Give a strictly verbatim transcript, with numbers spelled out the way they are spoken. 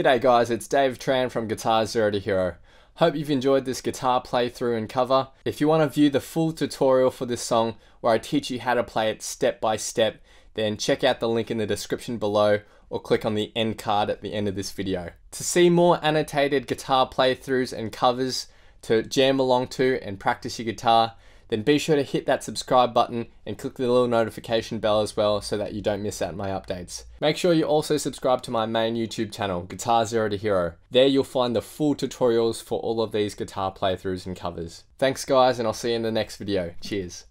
G'day guys, it's Dave Tran from Guitar Zero to Hero. Hope you've enjoyed this guitar playthrough and cover. If you want to view the full tutorial for this song where I teach you how to play it step by step, then check out the link in the description below or click on the end card at the end of this video. To see more annotated guitar playthroughs and covers to jam along to and practice your guitar, then be sure to hit that subscribe button and click the little notification bell as well so that you don't miss out on my updates. Make sure you also subscribe to my main YouTube channel, Guitar Zero to Hero. There you'll find the full tutorials for all of these guitar playthroughs and covers. Thanks guys, and I'll see you in the next video. Cheers.